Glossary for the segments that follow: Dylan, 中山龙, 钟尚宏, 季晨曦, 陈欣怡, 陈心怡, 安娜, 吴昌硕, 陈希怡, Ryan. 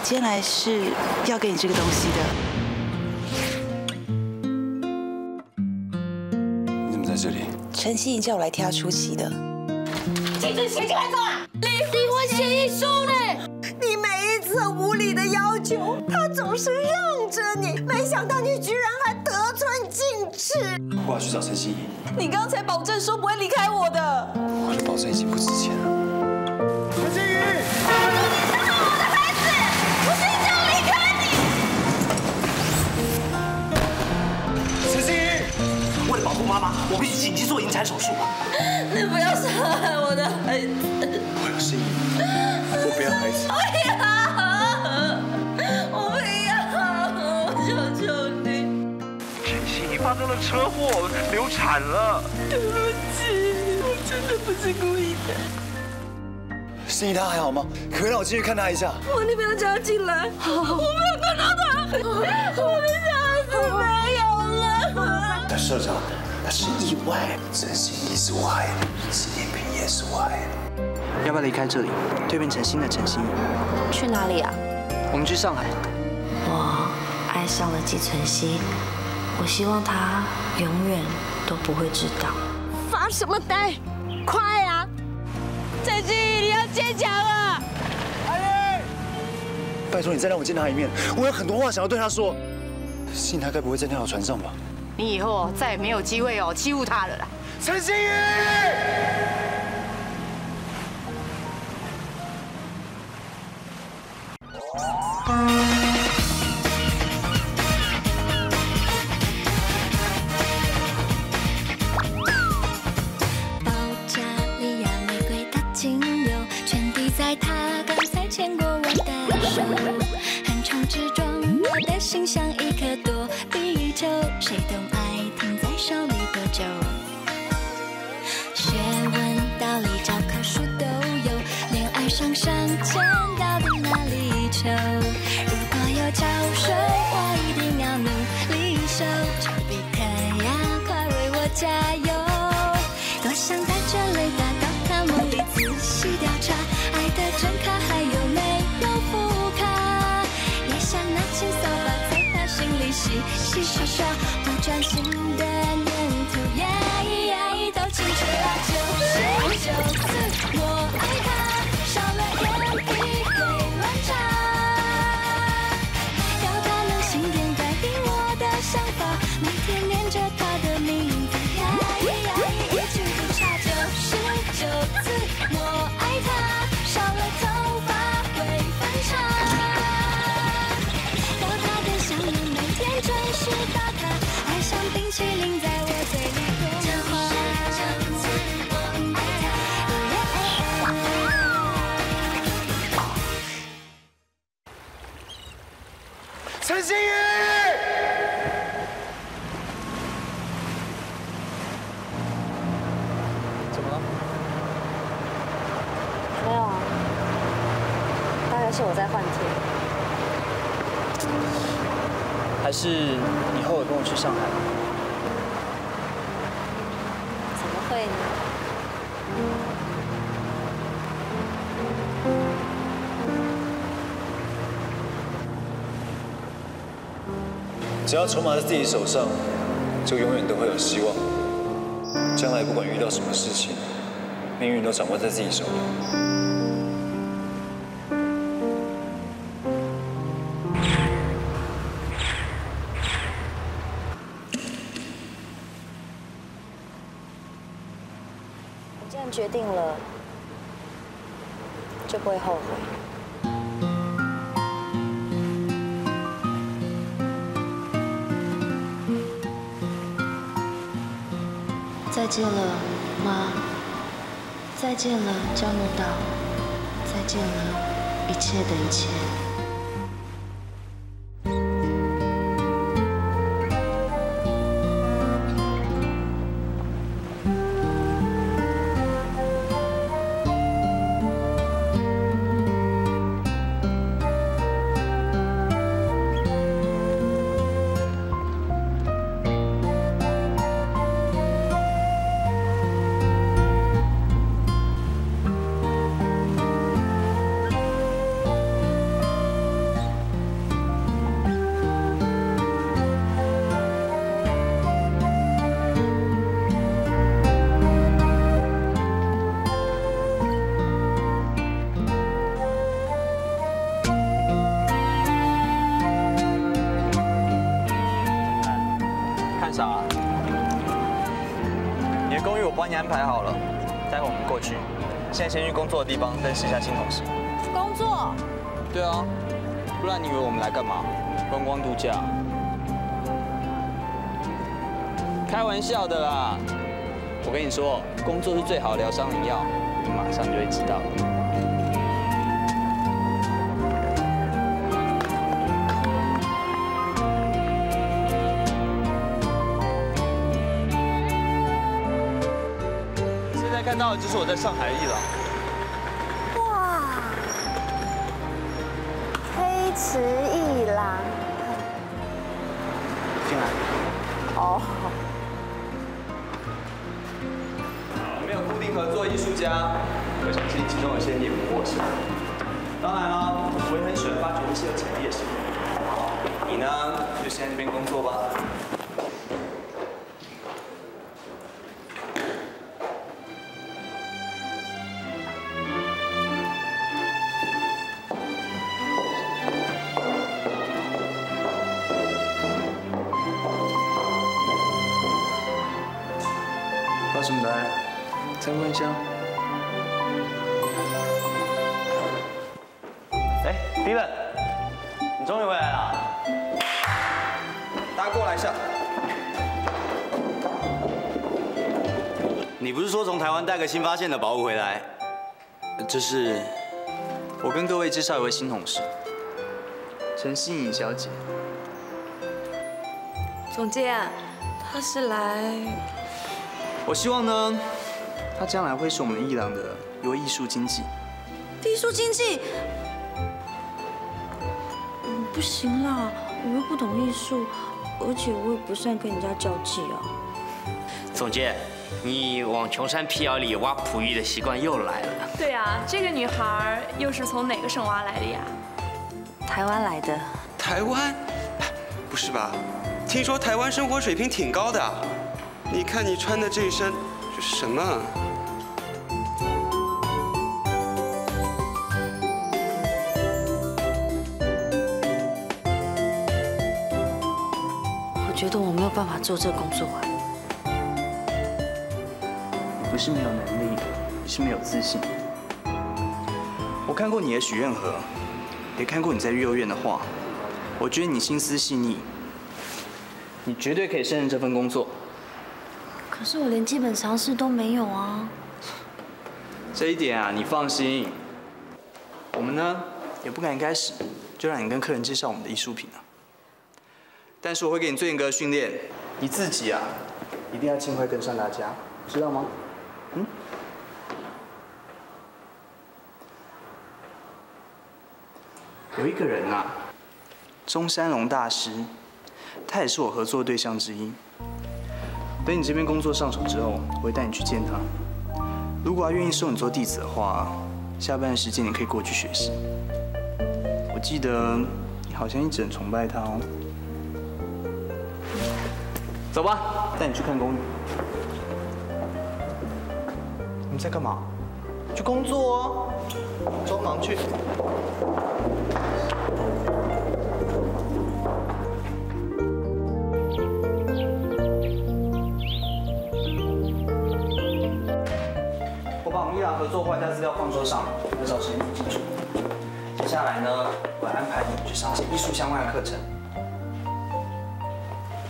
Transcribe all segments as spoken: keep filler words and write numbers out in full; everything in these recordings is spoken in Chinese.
我今天来是要给你这个东西的。你怎么在这里？陈希怡叫我来替她出气的。进去写结婚书啊！离婚协议书呢？你每一次无理的要求，她总是让着你，没想到你居然还得寸进尺。我要去找陈希怡。你刚才保证说不会离开我的。我的保证已经不值钱了。陈希怡。 妈妈，我必须紧急做引产手术。你不要伤害我的孩子。我要心怡，我不要孩子。我不要，我不要，我求求你。陈希怡发生了车祸，流产了。对不起，我真的不是故意的。心怡她还好吗？可不可以让我进去看她一下？我你不要叫她进来，我没有看到她，我的小子没有了。但社长。 那是意外，陈希怡是我害的，陈一平也是我害的。要不要离开这里，蜕变成新的陈希怡？去哪里啊？我们去上海。我爱上了季晨曦，我希望他永远都不会知道。发什么呆？快啊！陈希怡，你要坚强啊！阿姨，拜托你再让我见他一面，我有很多话想要对他说。希怡，他该不会在那条船上吧？ 你以后再也没有机会哦，欺负他了啦！陈希怡，保加利亚玫瑰的精油，全滴在她刚才牵过我的手，横冲直撞，我的心像一颗躲避球，谁懂？ 手里多久？学问道理教科书都有，恋爱上上签到底哪里求？如果有潮水，我一定要努力收。丘比特呀，快为我加油！多想带着雷达到他梦里仔细调查，爱的真卡还有没有副卡？也想拿起扫把在他心里洗洗刷刷，多专心的。 陈希怡，怎么了？没有啊，大概是我在换贴。还是你后悔跟我去上海？怎么会呢？ 只要筹码在自己手上，就永远都会有希望。将来不管遇到什么事情，命运都掌握在自己手里。我既然决定了，就不会后悔。 再见了，妈。再见了，江木岛。再见了，一切的一切。帮你安排好了，待会我们过去。现在先去工作的地方认识一下新同事。工作？对啊，不然你以为我们来干嘛？观光度假？开玩笑的啦！我跟你说，工作是最好的疗伤灵药，你马上就会知道了。 看到的就是我在上海的伊朗。哇，黑池伊朗。进来。哦。我们有固定合作艺术家，我相信其中有些你也不陌生。当然了，我也很喜欢发掘一些有潜力的事物。你呢，就先在这边工作吧。 什么答案？再问一下。哎 ，Dylan， 你终于回来了，大家过来一下。你不是说从台湾带个新发现的宝物回来？这是我跟各位介绍一位新同事，陈心颖小姐。总监，她是来。 我希望呢，他将来会是我们艺廊的一位艺术经济。艺术经济？嗯，不行啦，我又不懂艺术，而且我也不善跟人家交际啊。总监，你往穷山僻壤里挖璞玉的习惯又来了。对啊，这个女孩又是从哪个省挖来的呀？台湾来的。台湾？不是吧？听说台湾生活水平挺高的。 你看你穿的这一身，这是什么啊？我觉得我没有办法做这工作啊。你不是没有能力，你是没有自信。我看过你的许愿盒，也看过你在幼儿园的画，我觉得你心思细腻，你绝对可以胜任这份工作。 可是我连基本常识都没有啊！这一点啊，你放心。我们呢也不敢一开始就让你跟客人介绍我们的艺术品啊。但是我会给你最严格的训练，你自己啊一定要尽快跟上大家，知道吗？嗯。有一个人啊，中山龙大师，他也是我合作对象之一。 等你这边工作上手之后，我会带你去见他。如果他愿意收你做弟子的话，下班的时间你可以过去学习。我记得你好像一直很崇拜他哦。走吧，带你去看宫女。你们在干嘛？去工作哦，装忙去。 合作画家资料放桌上，要找谁进去？接下来呢，我安排你们去上些艺术相关的课程。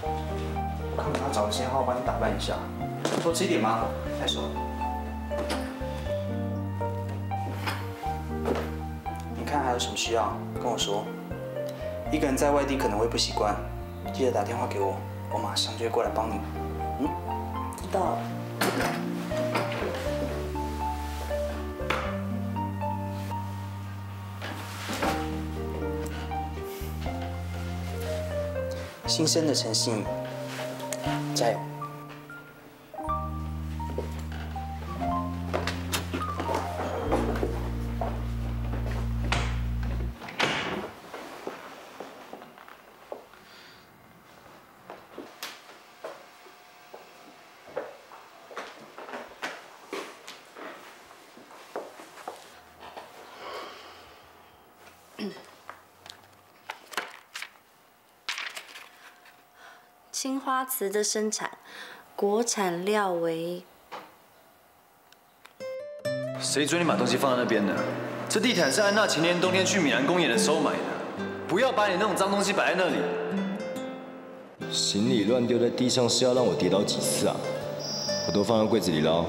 我看我要找一些画，帮你打扮一下，多吃一点吗？太熟了。你看还有什么需要跟我说？一个人在外地可能会不习惯，记得打电话给我，我马上就会过来帮你。嗯，知道了。 新生的陈信，加油！青花瓷的生产，国产料为谁准你把东西放在那边的？这地毯是安娜前年冬天去米兰公演的时候买的，不要把你那种脏东西摆在那里。行李乱丢在地上是要让我跌倒几次啊？我都放在柜子里了。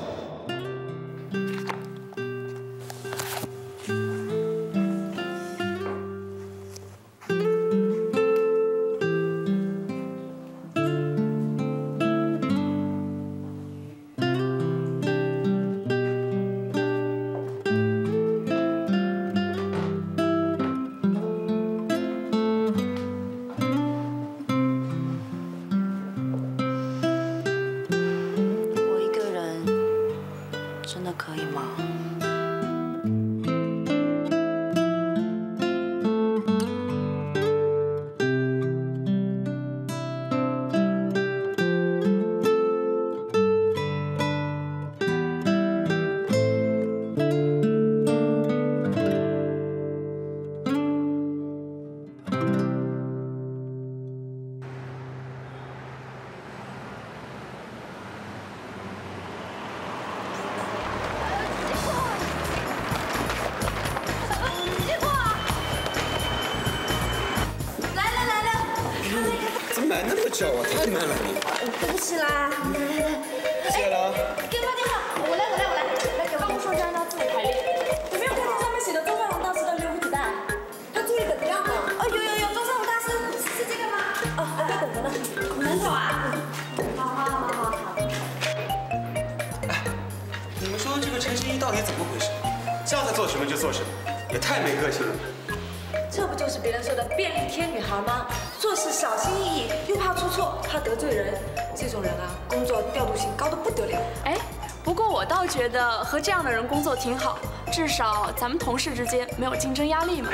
和这样的人工作挺好，至少咱们同事之间没有竞争压力嘛。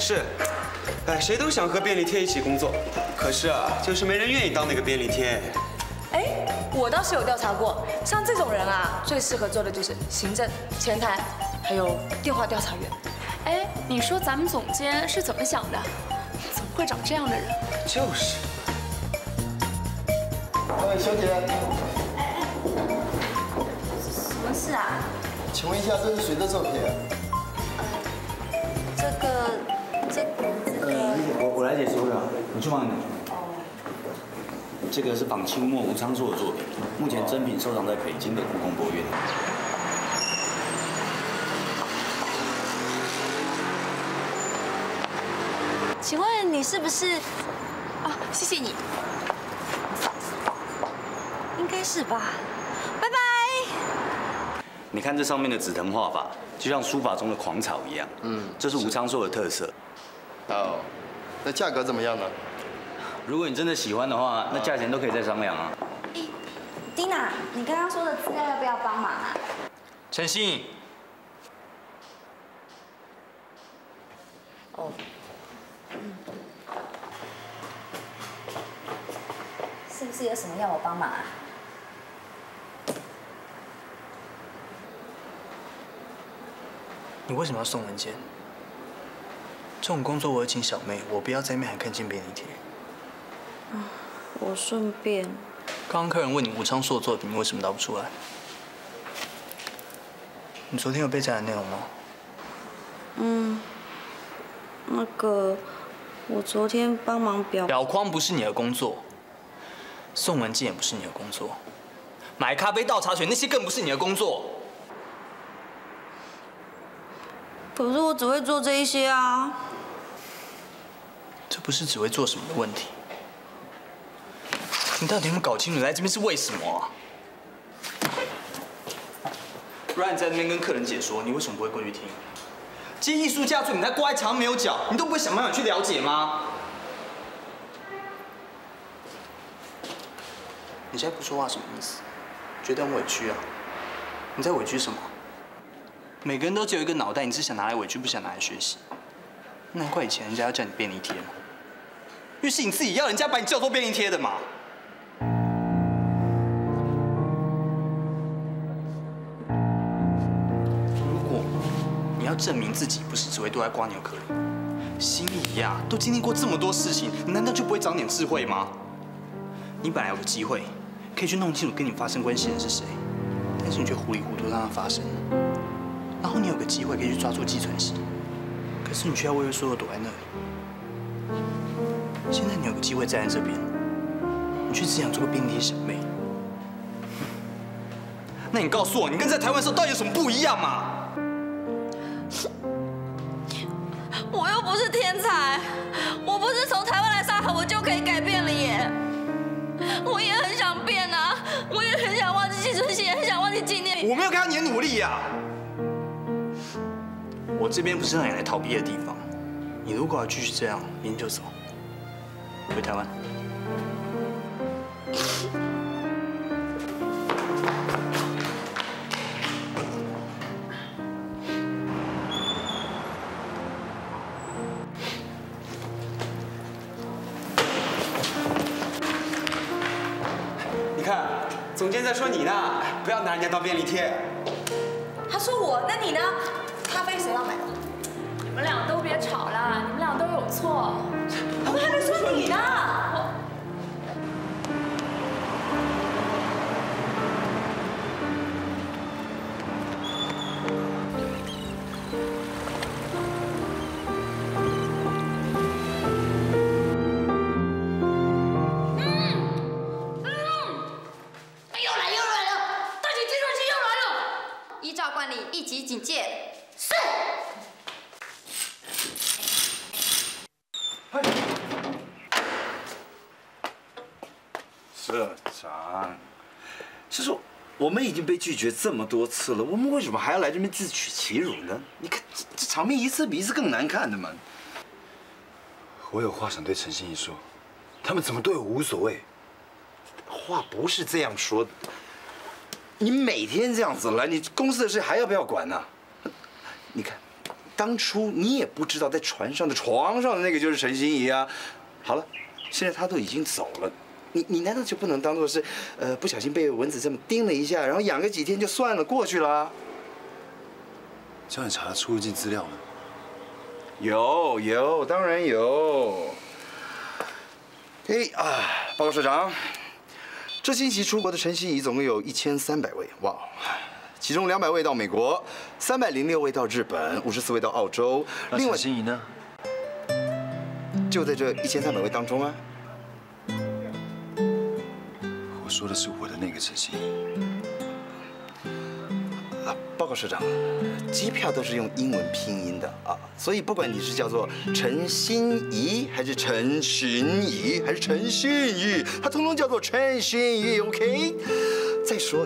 是，哎，谁都想和便利贴一起工作，可是啊，就是没人愿意当那个便利贴。哎，我倒是有调查过，像这种人啊，最适合做的就是行政、前台，还有电话调查员。哎，你说咱们总监是怎么想的？怎么会找这样的人？就是。哎，小姐。 是啊，请问一下，这是谁的作品？呃，这个，这个……呃，我我来解说的，你去忙你的。哦。这个是仿清末吴昌硕的作品，目前真品收藏在北京的故宫博物院。请问你是不是？啊，谢谢你。应该是吧。 你看这上面的紫藤画法，就像书法中的狂草一样。嗯，这是吴昌硕的特色。哦，那价格怎么样呢？如果你真的喜欢的话，那价钱都可以再商量啊。哎，丁娜，你刚刚说的资料要不要帮忙啊？陈欣。哦。是不是有什么要我帮忙啊？ 你为什么要送文件？这种工作我有请小妹，我不要在面还看见便利贴。啊，我顺便。刚刚客人问你吴昌硕的作品，你为什么答不出来？你昨天有背展览内容吗？嗯，那个，我昨天帮忙裱。裱框不是你的工作，送文件也不是你的工作，买咖啡倒茶水那些更不是你的工作。 可是我只会做这一些啊！这不是只会做什么的问题。你到底有没有搞清楚来这边是为什么啊？Ryan在那边跟客人解说，你为什么不会过去听？这些艺术佳作你在国外常没有缴，你都不会想办法去了解吗？你现在不说话什么意思？觉得很委屈啊？你在委屈什么？ 每个人都只有一个脑袋，你只想拿来委屈，不想拿来学习。难怪以前人家要叫你便利贴嘛，因为是你自己要人家把你叫做便利贴的嘛。如果你要证明自己不是只会对外瓜牛壳脸，心里呀、啊、都经历过这么多事情，你难道就不会长点智慧吗？你本来有个机会可以去弄清楚跟你发生关系的人是谁，但是你却糊里糊涂让它发生。然后你有个机会可以去抓住寄存期，可是你却要畏畏缩缩躲在那里。现在你有个机会站在这边，你却只想做个便利小妹。那你告诉我，你跟在台湾的时候到底有什么不一样嘛？我又不是天才，我不是从台湾来上海我就可以改变了耶。我也很想变啊，我也很想忘记寄存期，也很想忘记纪念品。我没有看到你的努力呀、啊。 我这边不是让你来逃避的地方，你如果要继续这样，明天就走，回台湾。你看，总监在说你呢，不要拿人家当便利贴。他说我，那你呢？ 咖啡谁要买的？你们俩都别吵啦，你们俩都有错。我们还没说你呢。嗯嗯，又来又来了，大姐寄存期又来了。依照惯例，一级警戒。 是。社长，其实我们已经被拒绝这么多次了，我们为什么还要来这边自取其辱呢？你看这这场面一次比一次更难看的嘛。我有话想对陈欣怡说，他们怎么对我无所谓。话不是这样说的，你每天这样子来，你公司的事还要不要管呢？ 你看，当初你也不知道在船上的床上的那个就是陈欣怡啊。好了，现在她都已经走了，你你难道就不能当做是，呃，不小心被蚊子这么叮了一下，然后养个几天就算了，过去了、啊？叫你查出入境资料吗？有有，当然有。哎啊，报告社长，这星期出国的陈欣怡总共有一千三百位，哇！ 其中两百位到美国，三百零六位到日本，五十四位到澳洲。另外，心仪呢？就在这一千三百位当中啊。我说的是我的那个陈心怡。啊，报告社长，机票都是用英文拼音的啊，所以不管你是叫做陈心怡，还是陈寻怡，还是陈信怡，它通通叫做陈心怡 ，OK？ 再说。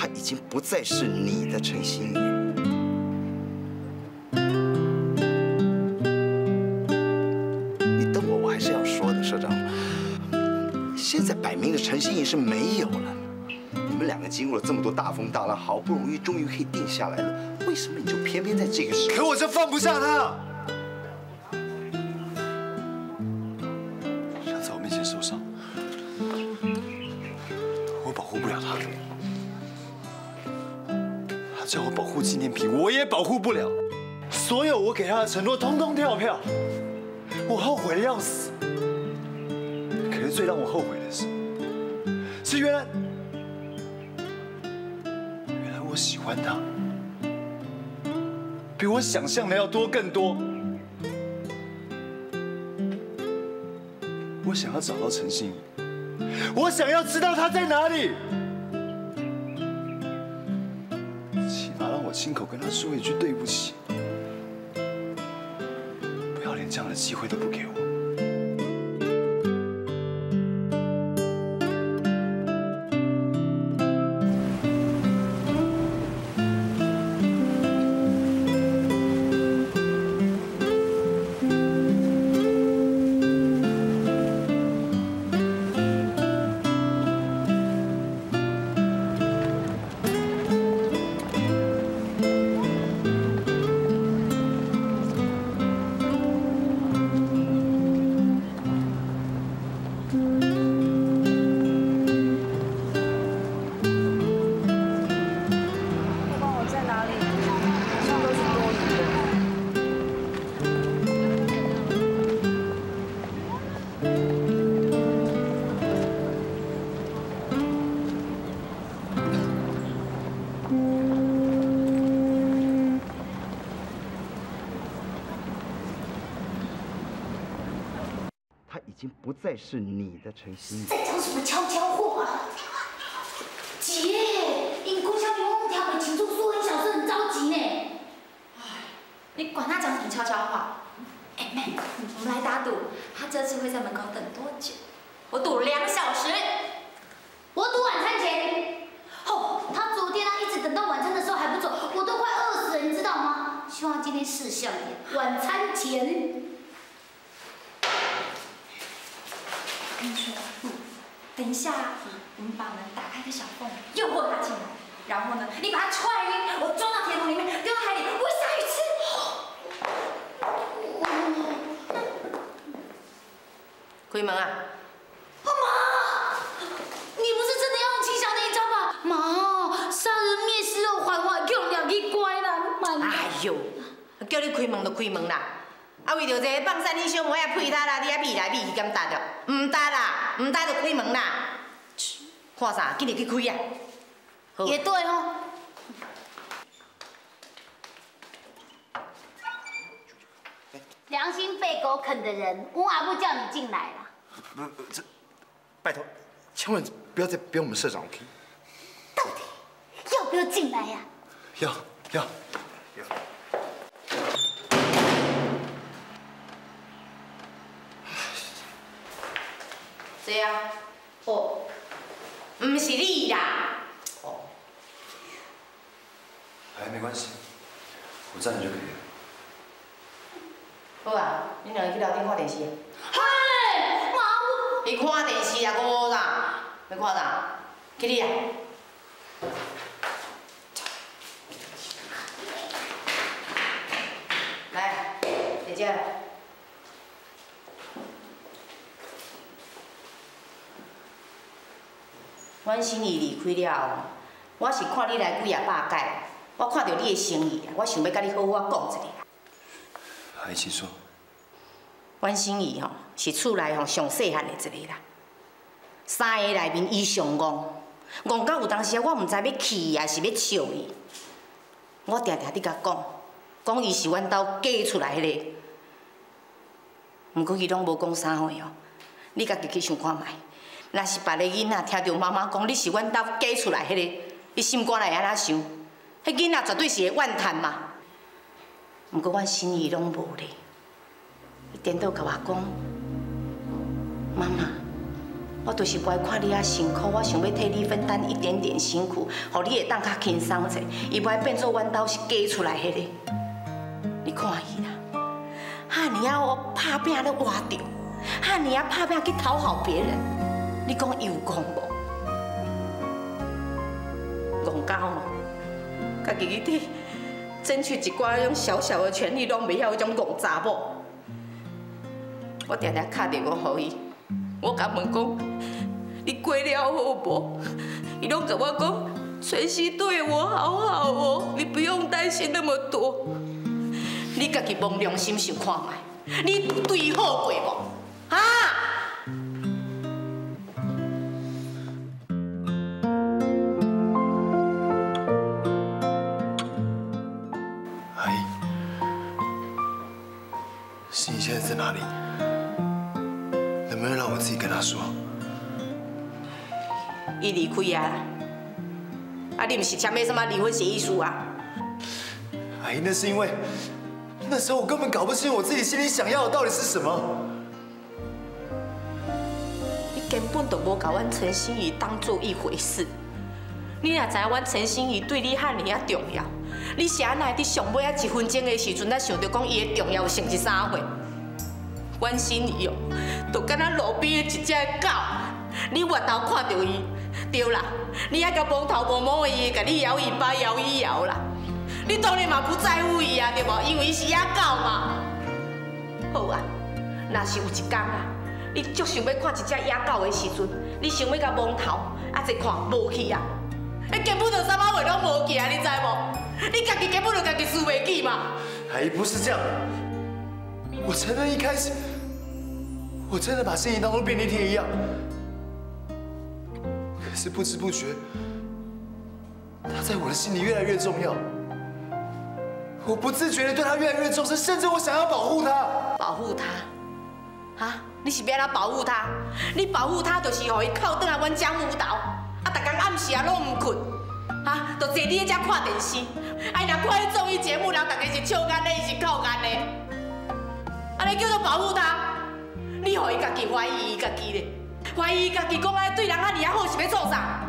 她已经不再是你的陈心怡。你瞪我，我还是要说的，社长。现在摆明了陈心怡是没有了。你们两个经过了这么多大风大浪，好不容易终于可以定下来了，为什么你就偏偏在这个时候？可我就放不下她。她在我面前受伤，我保护不了她。 叫我保护纪念品，我也保护不了。所有我给他的承诺，通通跳票。我后悔的要死。可是最让我后悔的是，是原来，原来我喜欢他，比我想象的要多更多。我想要找到陈心怡，我想要知道他在哪里。 我亲口跟他说一句对不起，不要连这样的机会都不给我。经不再是你的陈心。在讲什么悄悄话？姐，因郭小明我听袂清楚，所以小孙很着急呢。哎，你管他讲什么悄悄话？哎妹，我们来打赌，他这次会在门口等多久？我赌两小时。我赌晚餐前。哦，他昨天他一直等到晚餐的时候还不走，我都快饿死了，你知道吗？希望今天识相点，晚餐前。 跟你说，嗯，等一下，我们把门打开一个小缝，诱惑他进来，然后呢，你把他踹晕，我装到铁桶里面，丢到海里，喂鲨鱼吃。开门啊！妈，你不是真的要用秦晓那一招吧？妈，杀人灭尸哦，还我叫两去乖啦，妈。哎呦，叫你开门就开门啦。 啊，为着这放山，你小妹仔配搭啦，你啊避来避去，敢搭着？唔搭啦，唔搭就开门啦。看啥？今日去开啊？也对哦。良心被狗啃的人，我阿不叫你进来啦。不不，这拜托，千万不要再逼我们社长 ，OK？ 到底要不要进来呀、啊？要要要。 对啊，哦，唔是你啦。哦，哎，没关系，我站着就可以了。好啊，你两个去聊天看电视。嗨，妈，我。你看电视啊，我啥？要看啥？去你啊。来，姐姐。 阮生意离开了，我是看你来几啊百届，我看到你的生意，我想要甲你好好讲一下。还是说，阮生意吼是厝内吼上细汉的一个啦，三个内面伊上戆，戆到有当时我毋知要气伊，还是要笑伊。我常常伫甲讲，讲伊是阮兜嫁出来迄个，毋过伊拢无讲啥话哦，你家己去想看卖。 若是别个囡仔听到妈妈讲你是阮兜嫁出来迄、那个，伊心肝内安怎想？迄囡仔绝对是会怨叹嘛。毋过阮心意拢无咧，伊颠倒甲我讲：妈妈，我就是不爱看你遐辛苦，我想要替你分担一点点辛苦，互你会当较轻松者。伊不爱变做阮兜是嫁出来迄、那个。你看伊啦，哈尼啊，我拍拼咧活着，哈尼啊，拍拼去讨好别人。 你讲有戆无？戆到哦，家己去滴争取一寡种小小的权利，拢袂晓迄种戆查某。我常常敲电话给伊，我甲问讲，你过了好无？伊拢甲我讲，晨曦对我好好哦，你不用担心那么多。你家己摸良心想看卖，你对伊好过无？啊？ 哪里？能不能让我自己跟他说？伊离开啊！啊，你不是签了什么离婚协议书啊？阿姨，那是因为那时候我根本搞不清我自己心里想要的到底是什么。你根本就无把阮陈心怡当做一回事。你若知影阮陈心怡对你遐尼啊重要，你是安那伫上尾啊一分钟的时阵，才想到讲伊的重要性是啥货？ 阮心意哦，就敢若路边的一只狗，你外头看到伊，对啦，你还甲摸头摸摸伊，甲你摇尾巴摇一摇啦，你当然嘛不在乎伊啊，对无？因为伊是野狗嘛。好啊，若是有一天啊，你足想要看一只野狗的时阵，你想要甲摸头，啊一看无去啊，你根本就啥物话拢无去啊，你知无？你家己根本就家己输袂起嘛。哎，不是这样。 我承认一开始，我真的把心怡当做便利贴一样。可是不知不觉，她在我的心里越来越重要。我不自觉的对她越来越重视，甚至我想要保护她。保护她？啊，你是要怎保护他？你保护他，就是让伊靠倒来阮家母岛，啊，逐天暗时啊拢唔困，啊，就坐你遐看电视。哎，若看迄综艺节目，人大家是笑眼的，是哭眼的，安尼叫做保护他。你让伊家己怀疑伊家己咧，怀疑伊家己讲安尼对人啊尔啊好是要做啥？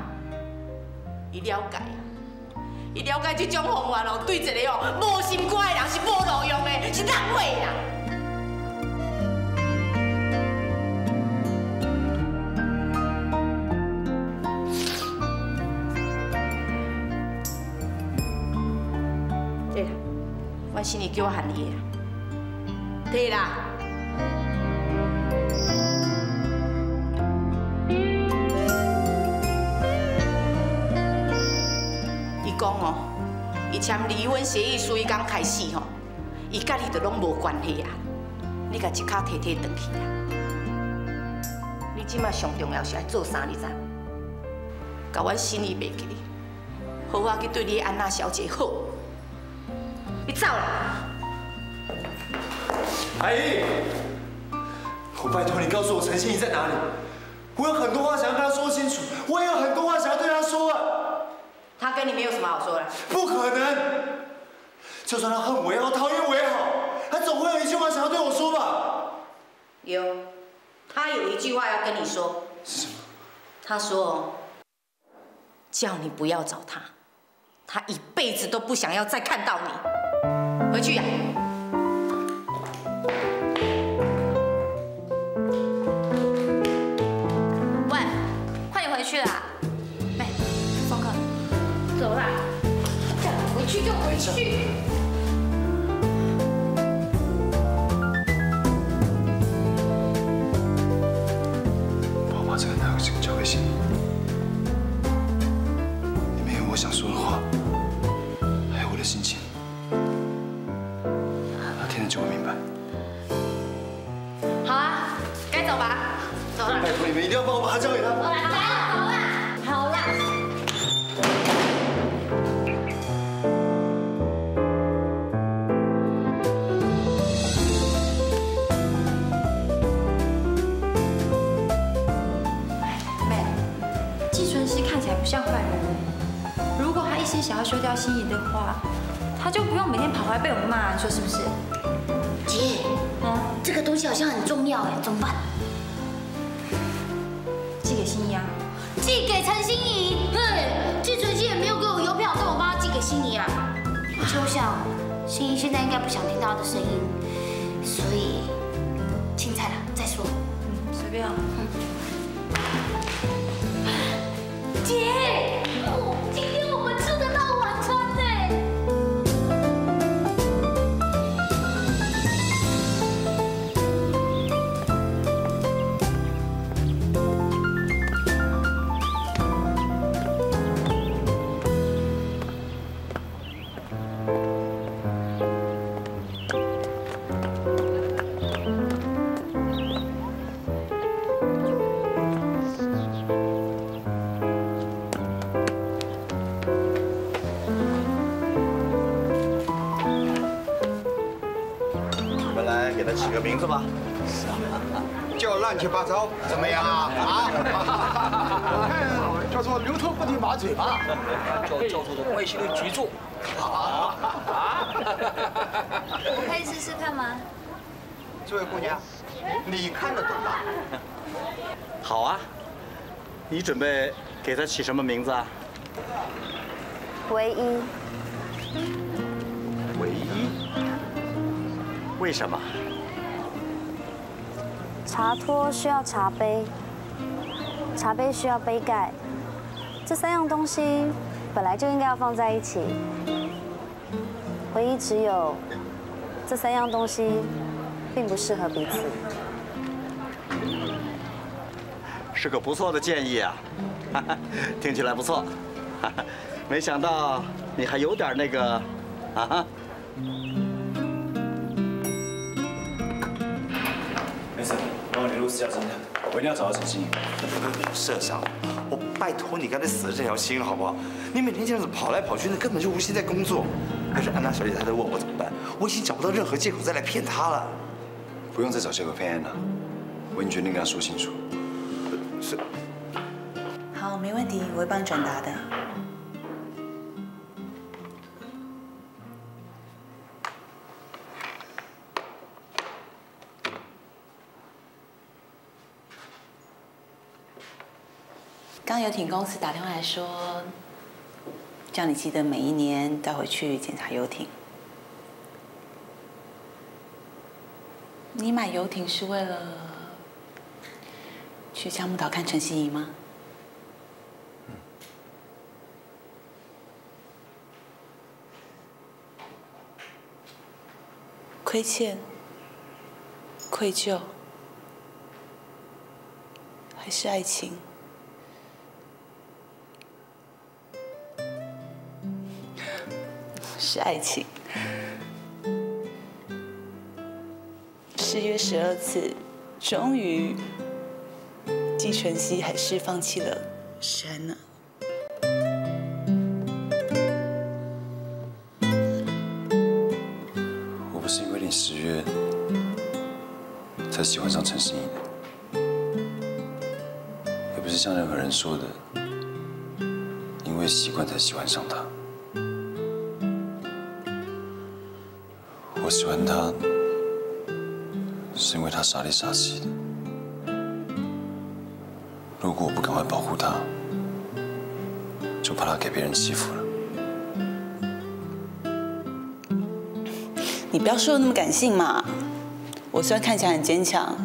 伊了解。 伊了解这种方法哦，对一个哦无心肝的人是无路用的，是浪费啦。对啦，我心里叫我喊伊啦。对啦。讲哦，伊签离婚协议书迄天开始吼，伊甲你就拢无关系啊！你甲一卡摕摕转去啦。你即摆上重要是爱做啥，你知？甲阮心意袂记哩，好好去对你安娜小姐好。你走啦！阿姨，我拜托你告诉我陈心怡在哪里，我有很多话想要跟她说清楚，我也有很多话想要对她说啊。 他跟你没有什么好说的，不可能。就算他恨我也好，讨厌我也好，他总会有一句话想要对我说吧。有，他有一句话要跟你说。是什么？他说：“叫你不要找他，他一辈子都不想要再看到你。”回去呀、啊。 去就回去。我把这个男人交给心仪，里面有我想说的话，还有我的心情，他听了就会明白。好啊，该走吧，走了。拜托你们一定要帮我把他交给他。我来吧。 像坏人，如果他一心想要休掉心仪的话，他就不用每天跑回来被我们骂，你说是不是？姐，嗯，这个东西好像很重要哎，怎么办？寄给心仪啊？寄给陈心仪？对，季纯熙也没有给我邮票，但我帮他寄给心仪啊。就像心仪现在应该不想听到他的声音，所以青菜了再说。嗯，随便啊。嗯。 姐，今天我们吃得到晚餐呢。 给他起个名字吧，叫乱七八糟，怎么样啊？啊！我看叫做牛头不对马嘴吧，叫叫做的外星人局座。啊！我可以试试看吗？这位姑娘，你看得懂吗？好啊，你准备给他起什么名字啊？唯一。唯一。 为什么？茶托需要茶杯，茶杯需要杯盖，这三样东西本来就应该要放在一起。唯一只有这三样东西并不适合彼此。是个不错的建议啊，听起来不错。没想到你还有点那个，啊。 我一定要找到陈心怡。社长，我拜托你，干脆死了这条心好不好？你每天这样子跑来跑去，那根本就无心在工作。可是安娜小姐她在问我怎么办，我已经找不到任何借口再来骗她了。不用再找借口骗安娜，我已经决定跟他说清楚。是。好，没问题，我会帮你转达的。刚游艇公司打电话来说，叫你记得每一年都要回去检查游艇。 你买游艇是为了去夏木岛看陈希怡吗？嗯、亏欠、愧疚，还是爱情？是爱情。 失约十二次，终于，季晨曦还是放弃了石安娜。我不是因为你失约才喜欢上陈心怡的，也不是像任何人说的，因为习惯才喜欢上她。我喜欢她。 是因为他傻里傻气的。如果我不赶快保护他，就怕他给别人欺负了。你不要说的那么感性嘛！我虽然看起来很坚强，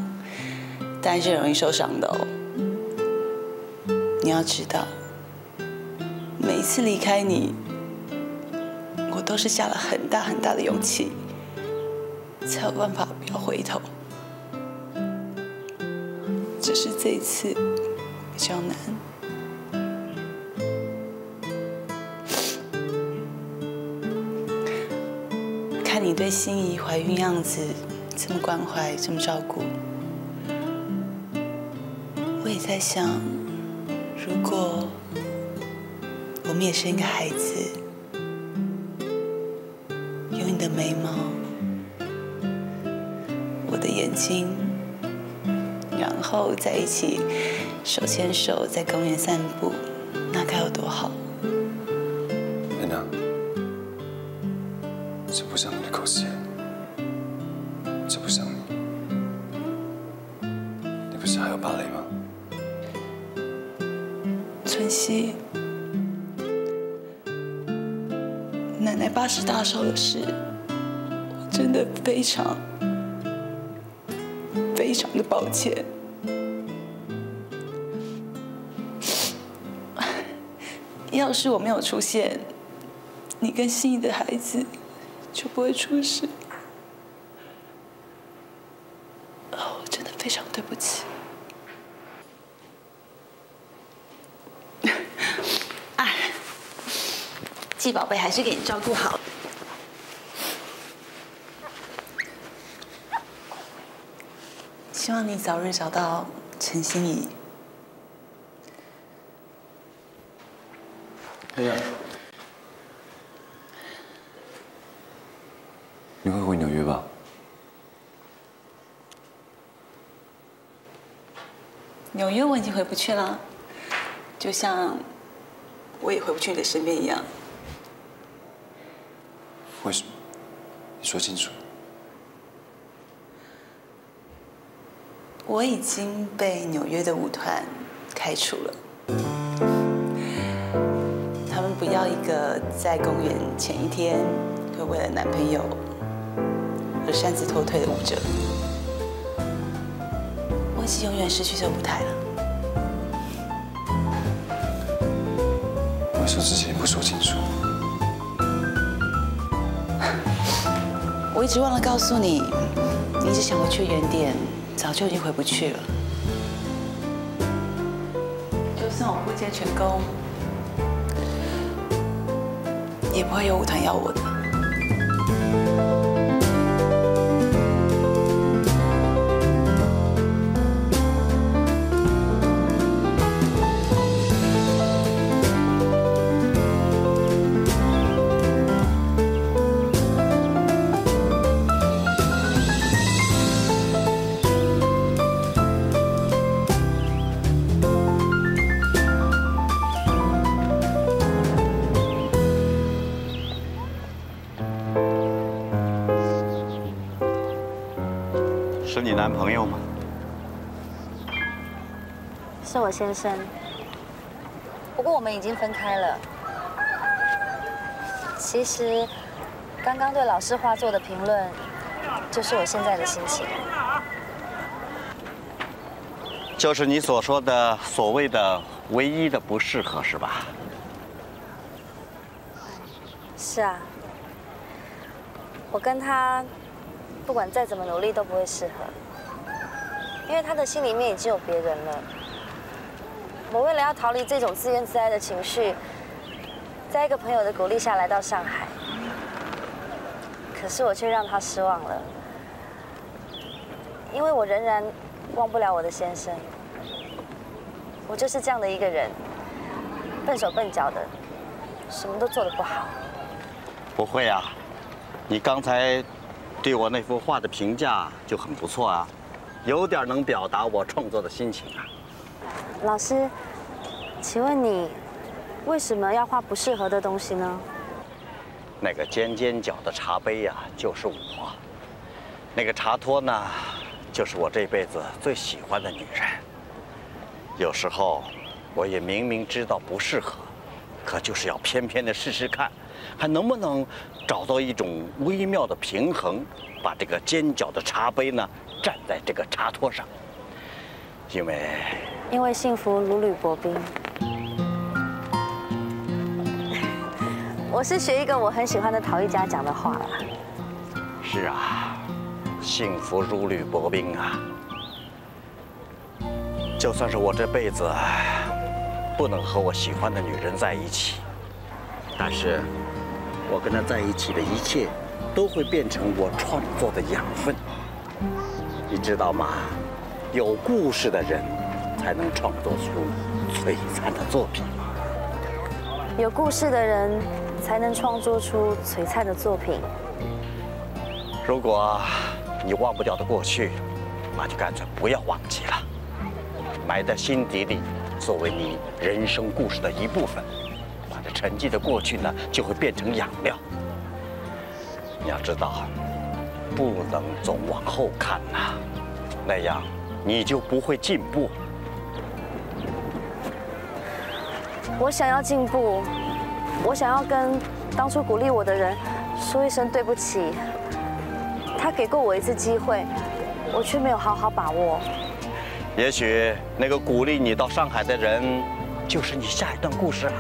但是容易受伤的哦。你要知道，每一次离开你，我都是下了很大很大的勇气，才有办法不要回头。 只是这一次比较难，看你对心仪怀孕样子这么关怀，这么照顾，我也在想，如果我们也生一个孩子，有你的眉毛，我的眼睛。 然后在一起手牵手在公园散步，那该有多好！安娜，这不像你的口气，这不像你。你不是还有芭蕾吗？晨曦，奶奶八十大寿的事，我真的非常。 非常的抱歉，要是我没有出现，你跟心仪的孩子就不会出事。哦，我真的非常对不起。哎，季宝贝还是给你照顾好。 希望你早日找到陈心怡。哎呀，你会回纽约吧？纽约我已经回不去了，就像我也回不去你的身边一样。为什么？你说清楚。 我已经被纽约的舞团开除了，他们不要一个在公演前一天会为了男朋友而擅自脱退的舞者。我已经永远失去这舞台了。为什么之前不说清楚？我一直忘了告诉你，你一直想回去原点。 早就已经回不去了。就算我不接全功，也不会有舞团要我的。是我先生。不过我们已经分开了。其实，刚刚对老师画作的评论，就是我现在的心情。就是你所说的所谓的唯一的不适合，是吧？是啊。我跟他，不管再怎么努力都不会适合。 因为他的心里面已经有别人了。我为了要逃离这种自怨自艾的情绪，在一个朋友的鼓励下来到上海，可是我却让他失望了，因为我仍然忘不了我的先生。我就是这样的一个人，笨手笨脚的，什么都做得不好。不会啊，你刚才对我那幅画的评价就很不错啊。 有点能表达我创作的心情啊。老师，请问你为什么要画不适合的东西呢？那个尖尖角的茶杯呀、啊，就是我；那个茶托呢，就是我这辈子最喜欢的女人。有时候，我也明明知道不适合，可就是要偏偏的试试看，还能不能找到一种微妙的平衡，把这个尖角的茶杯呢？ 站在这个茶托上，因为因为幸福如履薄冰。我是学一个我很喜欢的陶艺家讲的话啦。是啊，幸福如履薄冰啊！就算是我这辈子不能和我喜欢的女人在一起，但是我跟她在一起的一切，都会变成我创作的养分。 你知道吗？有故事的人才能创作出璀璨的作品。有故事的人才能创作出璀璨的作品。如果你忘不掉的过去，那就干脆不要忘记了，埋在心底里，作为你人生故事的一部分。把这沉寂的过去呢，就会变成养料。你要知道。 不能总往后看呐、啊，那样你就不会进步。我想要进步，我想要跟当初鼓励我的人说一声对不起。他给过我一次机会，我却没有好好把握。也许那个鼓励你到上海的人，就是你下一段故事啊。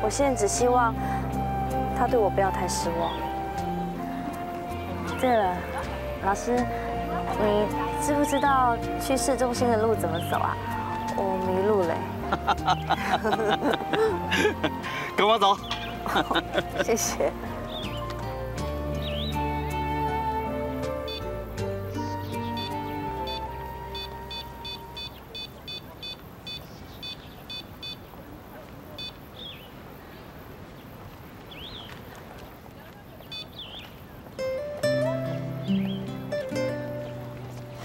我现在只希望他对我不要太失望。 对了，老师，你知不知道去市中心的路怎么走啊？我迷路了。跟我走。谢谢。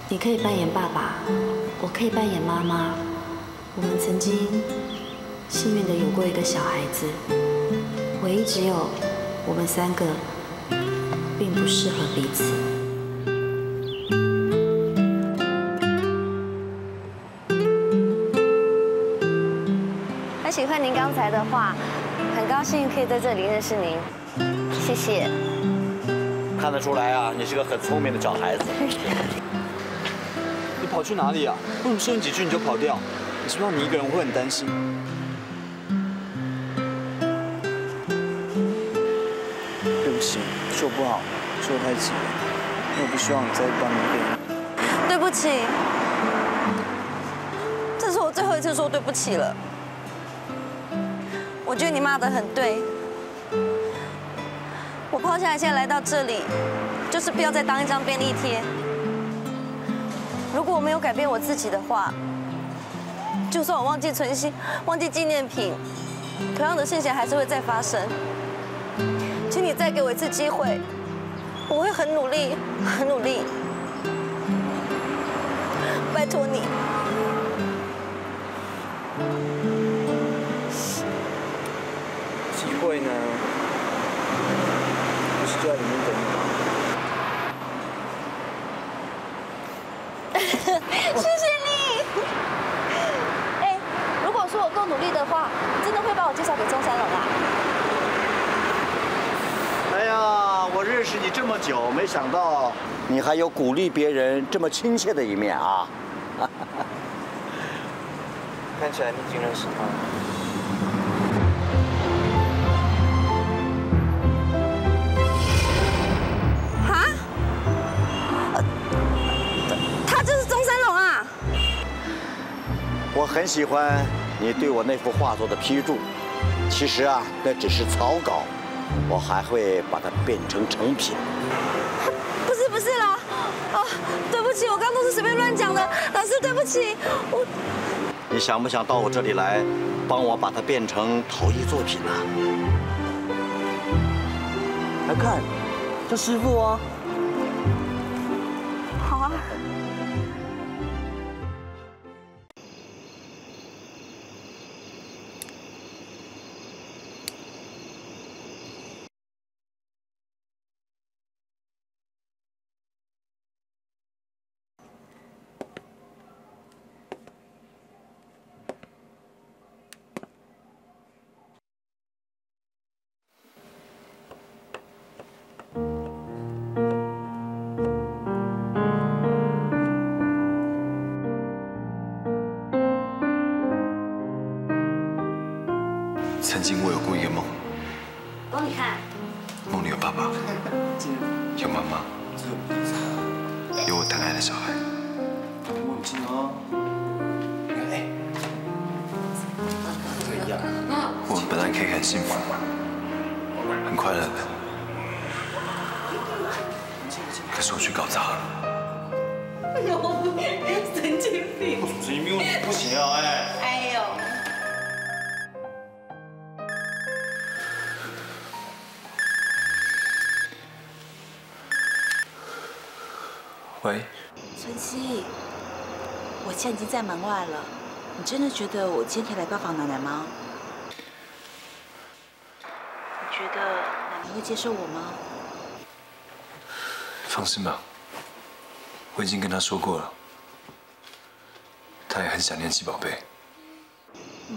你可以扮演爸爸，我可以扮演妈妈。我们曾经幸运的有过一个小孩子，回忆只有我们三个并不适合彼此。很喜欢您刚才的话，很高兴可以在这里认识您，谢谢。看得出来啊，你是个很聪明的小孩子。跑去哪里啊？为什么说你几句你就跑掉？你知不知道你一个人会很担心？对不起，是我不好，是我太急了，我不希望你再帮你一遍。对不起，这是我最后一次说对不起了。我觉得你骂得很对。我抛下一切来到这里，就是不要再当一张便利贴。 如果我没有改变我自己的话，就算我忘记存心、忘记纪念品，同样的现象还是会再发生。请你再给我一次机会，我会很努力、很努力。拜托你。机会呢？不是就在里面等你吗？ 谢谢你。了吧？哎呀，我认识你这么久，没想到你还有鼓励别人这么亲切的一面啊！看起来你已经认识他了。 我很喜欢你对我那幅画作的批注，其实啊，那只是草稿，我还会把它变成成品。不是不是啦，哦，对不起，我刚都是随便乱讲的，老师对不起。我，你想不想到我这里来，帮我把它变成陶艺作品呢？来看，这师傅啊。好啊。 曾经我有过一个梦，梦里看，梦里有爸爸，有妈妈，有我疼爱的小孩。梦境哦，哎，这样，我们本来可以很幸福，很快乐的，可是我去搞砸了。神经病！神经病，不行啊，哎！哎呦。 喂，晨曦，我现在已经在门外了。你真的觉得我今天可以来拜访奶奶吗？你觉得奶奶会接受我吗？放心吧，我已经跟她说过了，她也很想念七宝贝。嗯。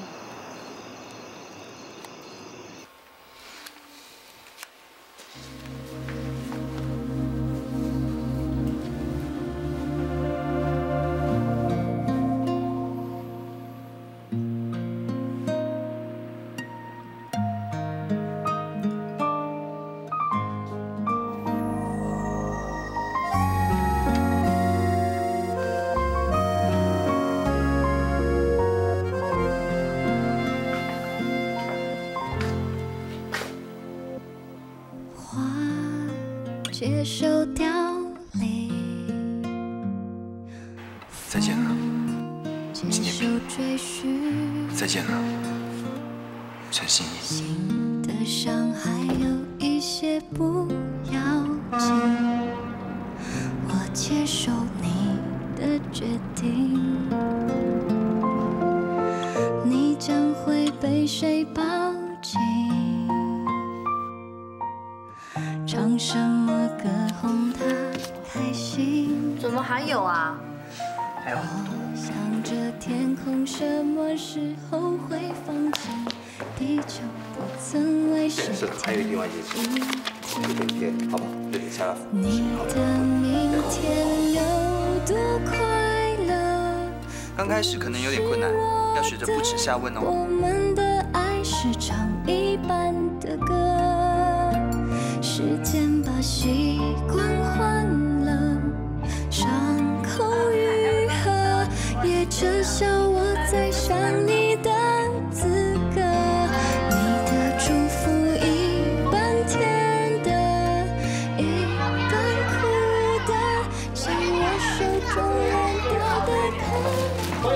接受凋零，再见了，纪念品。再见了，陈心怡。新的伤还有一些不要紧，我接受你的决定，你将会被谁抱紧？唱什么？ 歌哄他开心，怎么还有啊？还有。我想着天空什么时候会放晴？地球不曾为谁停。还有另外一件事，这个明天，好吧，这个下了。你的明天有多快乐？刚开始可能有点困难，要学着不耻下问哦。我们的爱是唱一般的歌，时间。 习惯换了，伤口愈合，也撤销我再想你的资格。你的祝福一半甜的，一半苦的，像我手中乱掉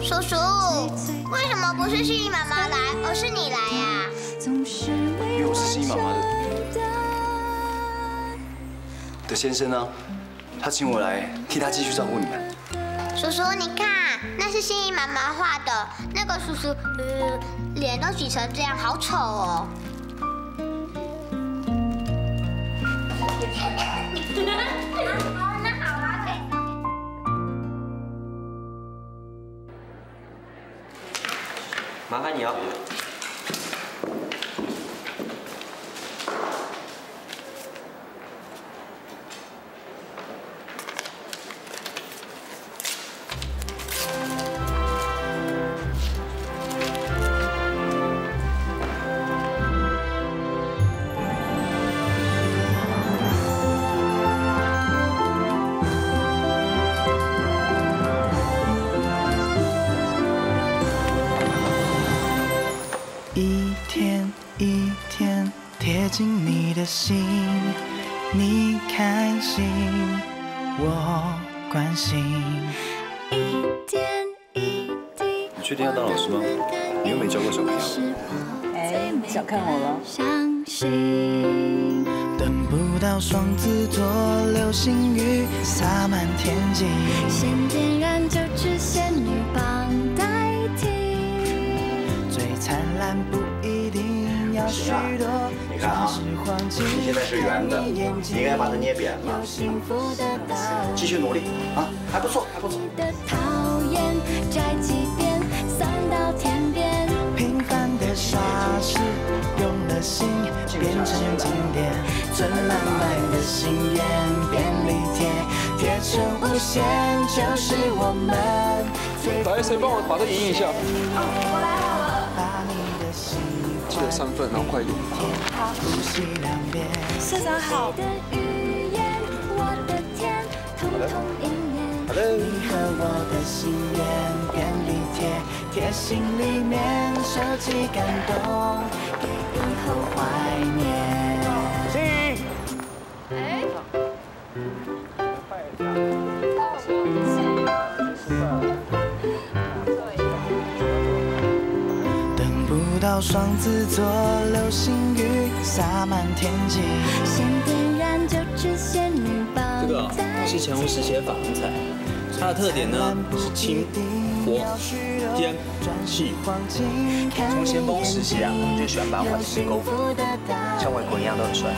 的。叔叔，为什么不是心怡妈妈来，而是你来呀？因为我是心怡妈妈的。 的先生呢？他请我来替他继续照顾你们。叔叔，你看，那是心怡妈妈画的，那个叔叔，呃，脸都挤成这样，好丑哦。那好啊，麻烦你啊。心，你开心，我关心。一点一滴。你确定要当老师吗？你又没教过小朋友。哎，小看我了。 等不到双子座流星雨洒满天际，先点燃九支仙女棒代替。最灿烂不一定要许多。你看啊，你现在是圆的，你应该把它捏扁了。继续努力啊，还不错，还不错。平凡的傻事用了心，变成经典。 存满满的心愿，便利贴贴成无限，就是我们。来，谁帮我把它赢一下？啊，我来好了。记得三份，然后快一点。好。社长好。好的。好的。 哎，等不到双子座流星雨洒满天际。这个、哦、是乾隆时期的法文彩，它的特点呢是清、活、烟、气。从咸丰时期啊，我们就喜欢把碗里面勾粉，像外国一样都很帅。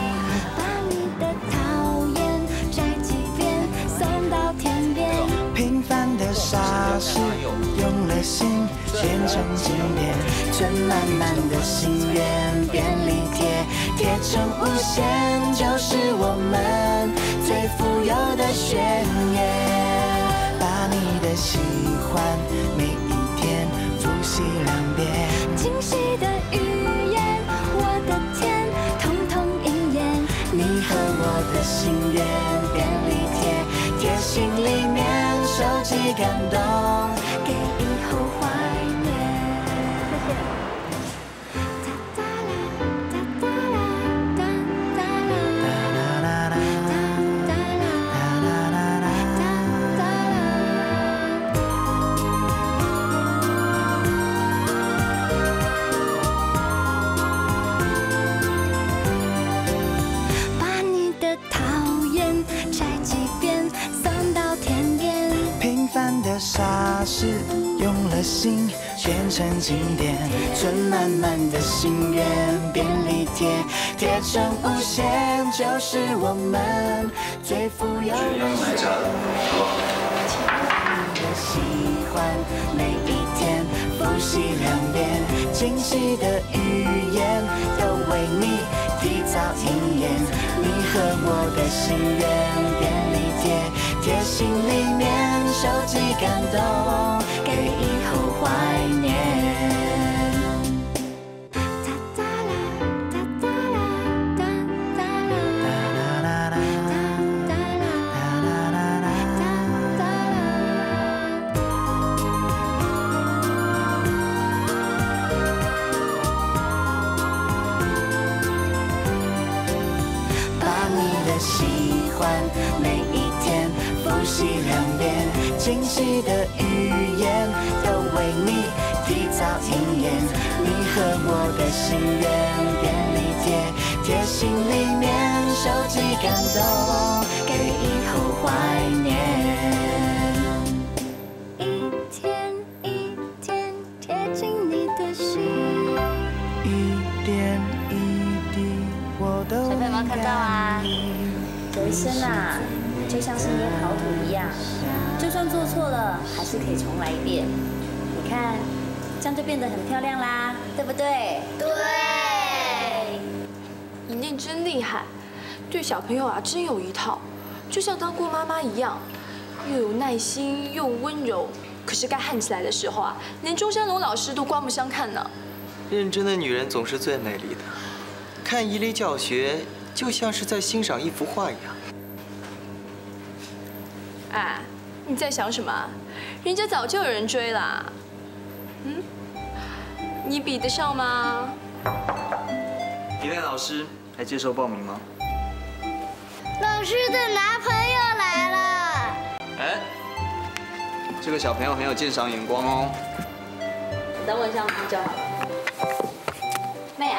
傻事用了心，变成经典，存满满的心愿，便利贴贴成无限，就是我们最富有的宣言。把你的喜欢每一天复习两遍，惊喜的语言，我的天，统统应验。你和我的心愿，便利贴贴心里面。 收集感动，给以后怀念。谢谢。把你的讨厌拆几遍，送到天边。 的傻事用了心，变成经典，存满满的心愿，便利贴贴成无限，就是我们最富有的家了。你的喜欢每一天复习两遍，精细的语言都为你提早应验，你和我的心愿，便利贴。 贴心里面收集感动，给以后怀念。把你的喜欢每一天。 复习两遍，精细的语言都为你提早应验。你和我的心愿，便利贴贴心里面收集感动，给以后怀念。一天一天贴近你的心，一点一滴我都应该。小朋友们看到啊，有一些呐。 就像是捏陶土一样，就算做错了，还是可以重来一遍。你看，这样就变得很漂亮啦，对不对？对。莹莹真厉害，对小朋友啊真有一套，就像当过妈妈一样，又有耐心又温柔。可是该焊起来的时候啊，连中山龙老师都刮目相看呢。认真的女人总是最美丽的。看怡礼教学，就像是在欣赏一幅画一样。 哎，你在想什么？人家早就有人追了。嗯，你比得上吗？李亮老师，还接受报名吗？老师的男朋友来了。哎，这个小朋友很有鉴赏眼光哦。你等我一下，我们就好了。妹啊，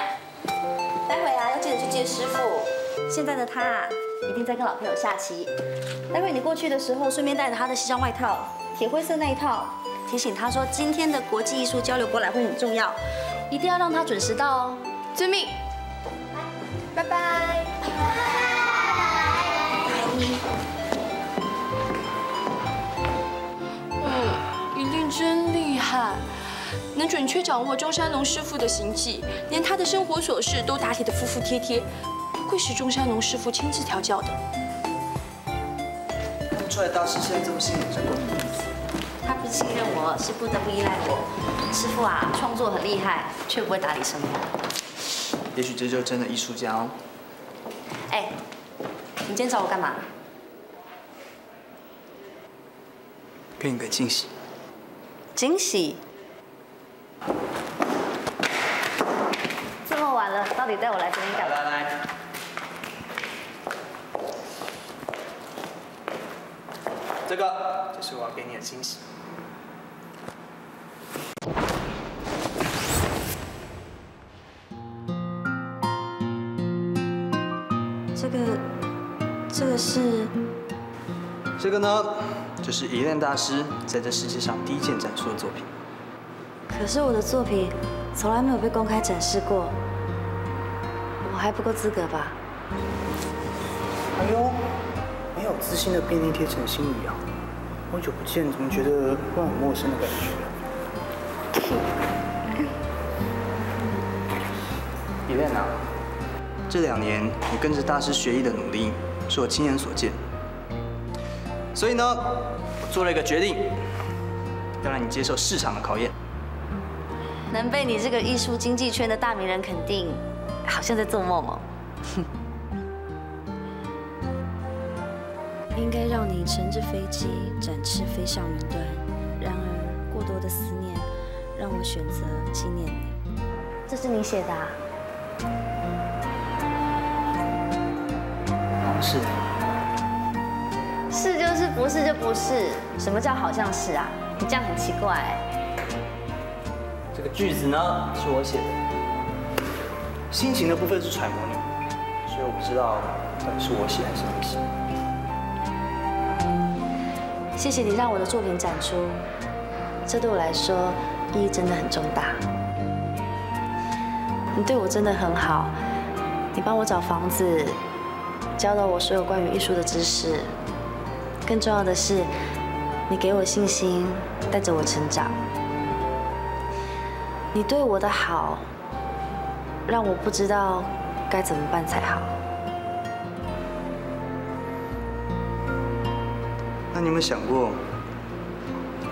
待会啊要记得去接师傅。现在的他啊，一定在跟老朋友下棋。待会你过去的时候，顺便带着他的西装外套，铁灰色那一套。 提醒他说，今天的国际艺术交流博览会很重要，一定要让他准时到哦。遵命，拜拜。嗯，一定真厉害，能准确掌握中山龙师傅的行迹，连他的生活琐事都打理得服服帖帖，不愧是中山龙师傅亲自调教的。看出来大师现在这么信任这个。 他不信任我，是不得不依赖我。师傅啊，创作很厉害，却不会打理生活。也许这就是真的艺术家哦。哎，你今天找我干嘛？给你个惊喜。惊喜？这么晚了，到底带我来这边干嘛？来来来。 这个就是我要给你的惊喜。这个，这个是？这个呢，就是一任大师在这世界上第一件展出的作品。可是我的作品从来没有被公开展示过，我还不够资格吧？哎呦！ 没有自信的便利贴陈心怡啊，好久不见，怎么觉得让我陌生的感觉？伊莲娜，这两年你跟着大师学艺的努力是我亲眼所见，所以呢，我做了一个决定，要让你接受市场的考验。能被你这个艺术经济圈的大名人肯定，好像在做梦哦。 应该让你乘着飞机展翅飞向云端，然而过多的思念让我选择纪念你。这是你写的啊？好像是。是就是，不是就不是。什么叫好像是啊？你这样很奇怪欸。这个句子呢是我写的，心情的部分是揣摩你，所以我不知道到底是我写还是你写。 谢谢你让我的作品展出，这对我来说意义真的很重大。你对我真的很好，你帮我找房子，教导我所有关于艺术的知识。更重要的是，你给我信心，带着我成长。你对我的好，让我不知道该怎么办才好。 你有没有想过，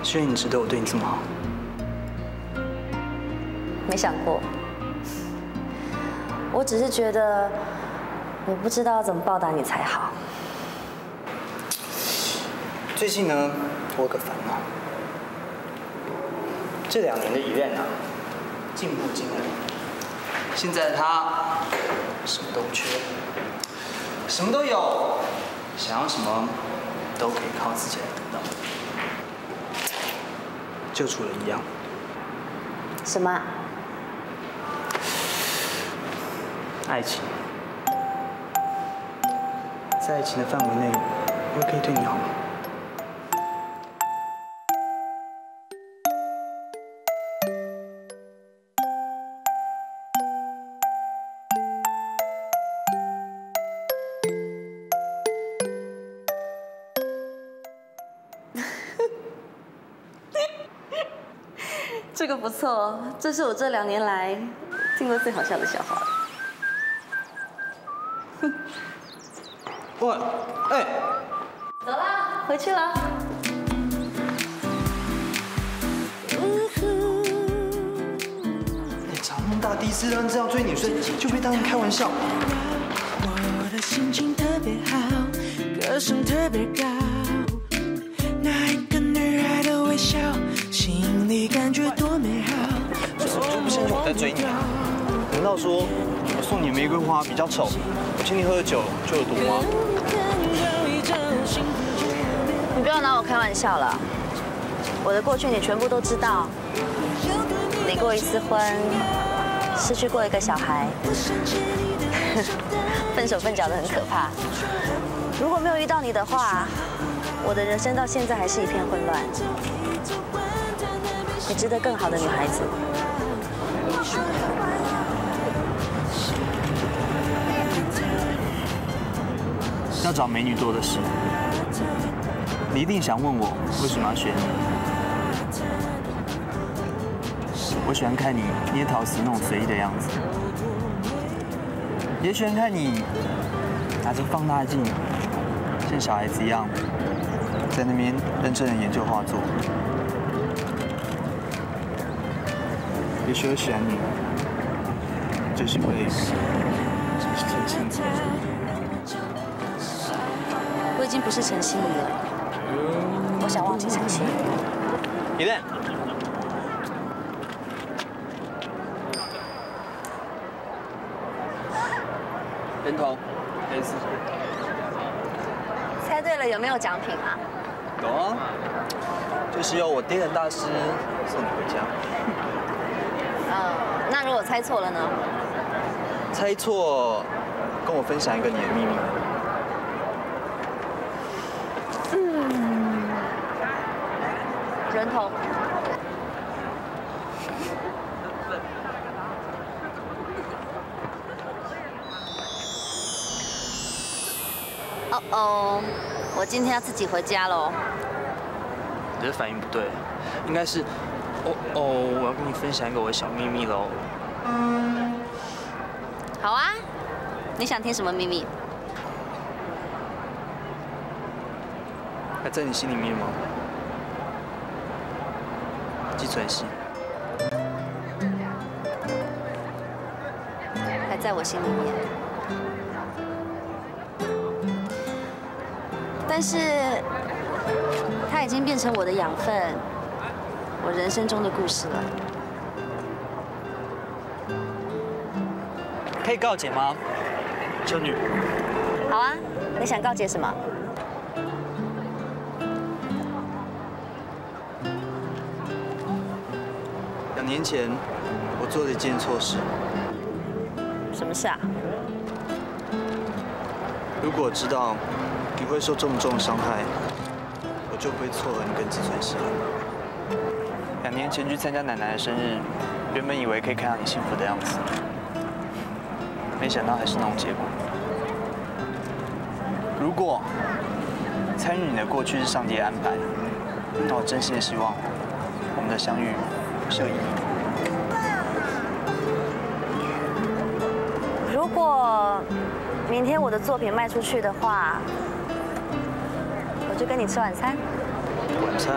是因为你值得我对你这么好？没想过，我只是觉得我不知道怎么报答你才好。最近呢，我有个烦恼，这两年的伊莲娜进步惊人，现在她什么都不缺，什么都有，想要什么？ 都可以靠自己来得到，就除了一样。什么？爱情。在爱情的范围内，我可以对你好吗？这个不错，这是我这两年来听过最好笑的笑话。喂，哎，走啦，回去了。你长那么大第一次让这样追女生，就被当成开玩笑。我的心情特别好，歌声特别高。 心里感觉多美好。为什么就不相信我在追你啊？难道说我送你玫瑰花比较丑，我请你喝酒就有毒吗？你不要拿我开玩笑了，我的过去你全部都知道。离过一次婚，失去过一个小孩，笨手笨脚的很可怕。如果没有遇到你的话，我的人生到现在还是一片混乱。你值得更好的女孩子。 要找美女多的是，你一定想问我为什么要选你？我喜欢看你捏陶瓷那种随意的样子，也喜欢看你拿着放大镜，像小孩子一样，在那边认真的研究画作。也许我喜欢你，就是因为真心。 我已经不是陈心怡了，我想忘记陈心怡。一旦，人头 ，S。猜对了有没有奖品啊？有啊，就是由我爹的大师送你回家。嗯，那如果猜错了呢？猜错，跟我分享一个你的秘密。 人头，哦哦，我今天要自己回家喽。你的反应不对，应该是哦哦，我要跟你分享一个我的小秘密喽。嗯，好啊，你想听什么秘密？还在你心里面吗？ 寄存心还在我心里面，但是它已经变成我的养分，我人生中的故事了。可以告解吗，修女？好啊，你想告解什么？ 两年前，我做了一件错事。什么事啊？如果知道你会受这么重的伤害，我就不会错了你跟自尊心了。两年前去参加奶奶的生日，原本以为可以看到你幸福的样子，没想到还是那种结果。如果参与你的过去是上帝的安排，那我真心的希望我们的相遇。 秀姨，如果明天我的作品卖出去的话，我就跟你吃晚餐。晚餐？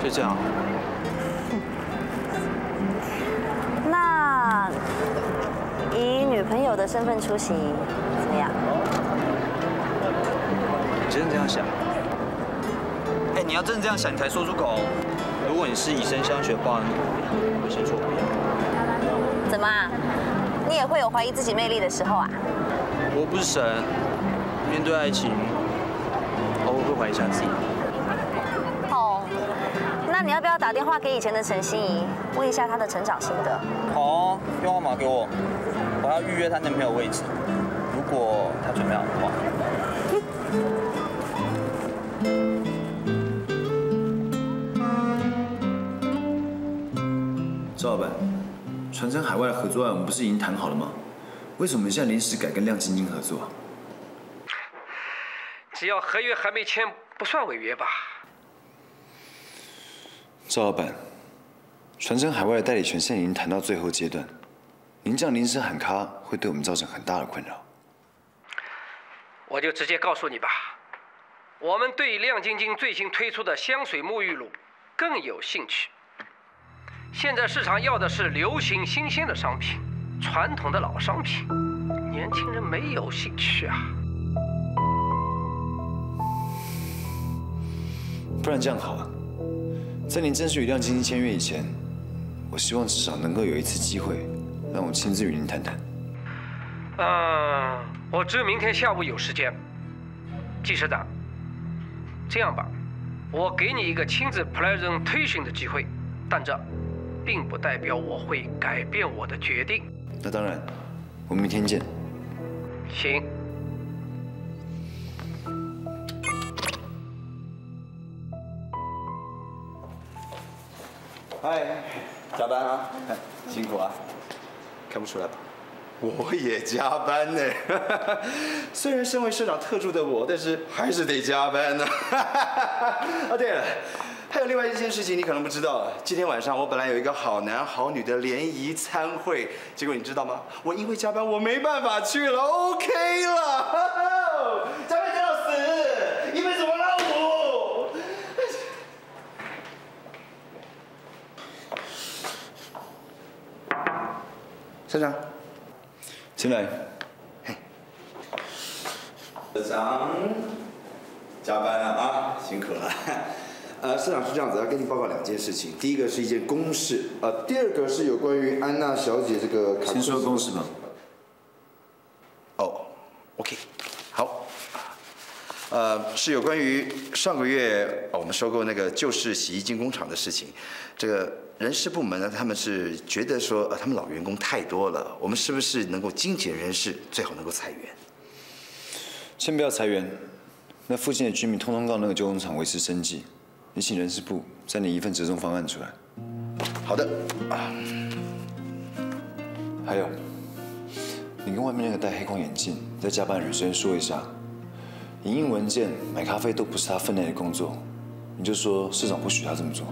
就这样。那以女朋友的身份出席怎么样？你真的这样想？哎，你要真的这样想，你才说出口。 如果你是以身相许的话，我先说不要。怎么啊？你也会有怀疑自己魅力的时候啊？我不是神，面对爱情，偶尔会怀疑一下自己。哦，那你要不要打电话给以前的陈心怡，问一下她的成长心得？好哦，电话号码给我，我要预约她男朋友位置。如果她准备好的话。嗯 赵老板，传真海外的合作案我们不是已经谈好了吗？为什么现在临时改跟亮晶晶合作？只要合约还没签，不算违约吧？赵老板，传真海外的代理权现在已经谈到最后阶段，您这样临时喊卡会对我们造成很大的困扰。我就直接告诉你吧，我们对亮晶晶最新推出的香水沐浴露更有兴趣。 现在市场要的是流行新鲜的商品，传统的老商品，年轻人没有兴趣啊。不然这样好了，在您正式与亮晶晶签约以前，我希望至少能够有一次机会，让我亲自与您谈谈。呃，我只有明天下午有时间。季社长，这样吧，我给你一个亲自 presentation 的机会，但这并不代表我会改变我的决定。那当然，我们明天见。行。哎，加班啊，辛苦啊，看不出来吧？ 我也加班呢，虽然身为社长特助的我，但是还是得加班呢。啊，对了，还有另外一件事情你可能不知道，今天晚上我本来有一个好男好女的联谊餐会，结果你知道吗？我因为加班我没办法去了 ，OK 了，加班加到死，一辈子王老五。社长。 进来。社长，加班了啊，辛苦了。呃，社长是这样子，要跟你报告两件事情。第一个是一件公事，呃，第二个是有关于安娜小姐这个卡。先说公事吧。哦 ，OK， 好。呃，是有关于上个月我们收购那个旧式洗衣精工厂的事情，这个。 人事部门呢，他们是觉得说，呃，他们老员工太多了，我们是不是能够精简人事，最好能够裁员？先不要裁员，那附近的居民通通到那个旧工厂维持生计，你请人事部再拟一份折中方案出来。好的。啊、还有，你跟外面那个戴黑框眼镜在加班的女生说一下，影印文件、买咖啡都不是她分内的工作，你就说市长不许她这么做。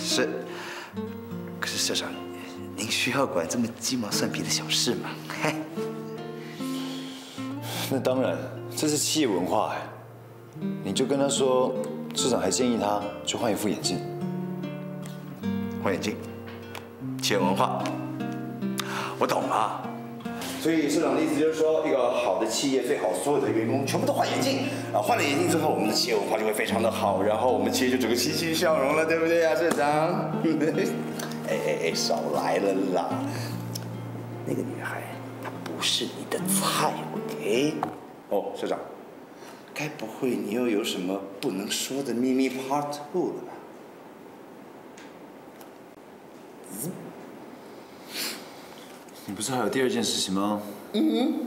是，可是社长，您需要管这么鸡毛蒜皮的小事吗？嘿，那当然，这是企业文化哎。你就跟他说，市长还建议他去换一副眼镜，换眼镜，企业文化，我懂了、啊。所以社长的意思就是说，一个好的企业最好所有的员工全部都换眼镜啊，换了眼镜之后，我们的企业文化就会非常的好，然后我们企业就整个欣欣向荣了，对不对啊，社长？哎哎哎，少来了啦！那个女孩她不是你的菜 ，OK？ 哦，社长，该不会你又有什么不能说的秘密 Part Two 了吧？嗯 你不是还有第二件事情吗？嗯。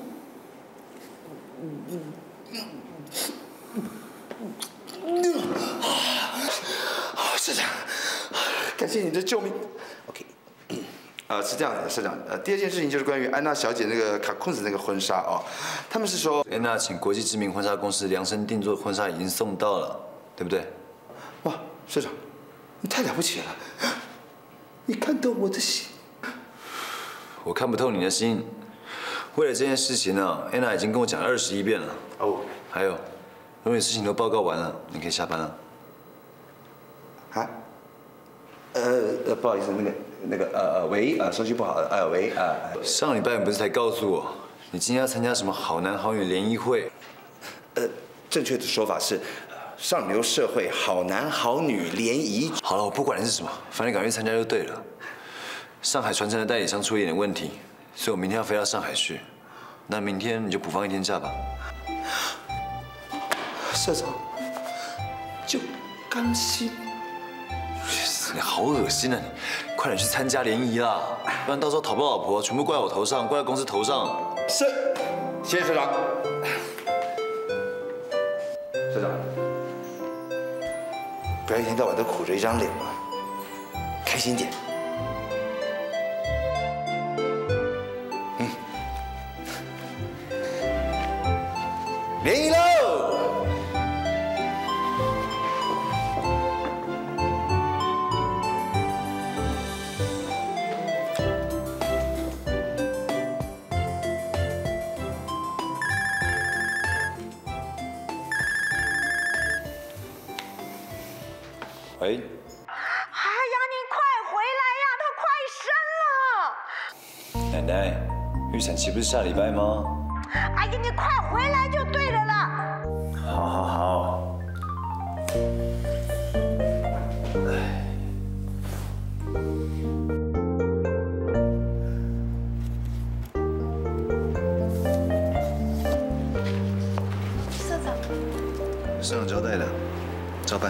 社长，感谢你的救命。OK， 呃，是这样的，社长，呃，第二件事情就是关于安娜小姐那个卡坤子那个婚纱哦，他们是说安娜请国际知名婚纱公司量身定做婚纱已经送到了，对不对？哇，社长，你太了不起了，你看到我的心。 我看不透你的心。为了这件事情呢，安娜已经跟我讲了二十一遍了。哦，还有，等你事情都报告完了，你可以下班了。啊？呃呃，不好意思，那个那个呃呃，喂，呃，说句不好，呃喂啊。呃、上礼拜你不是才告诉我，你今天要参加什么好男好女联谊会？呃，正确的说法是，上流社会好男好女联谊。好了，我不管你是什么，反正赶去参加就对了。 上海传承的代理商出了一点问题，所以我明天要飞到上海去。那明天你就补放一天假吧。社长，就甘心？你好恶心啊！你快点去参加联谊啦，不然到时候讨不到老婆，全部怪我头上，怪公司头上。是，谢谢社长。社长，不要一天到晚都苦着一张脸嘛，开心点。 联谊喽！喂！哎呀，你快回来呀，她快生了！奶奶，预产期不是下礼拜吗？哎呀，你快回来就对。 好好好，哎，走吧。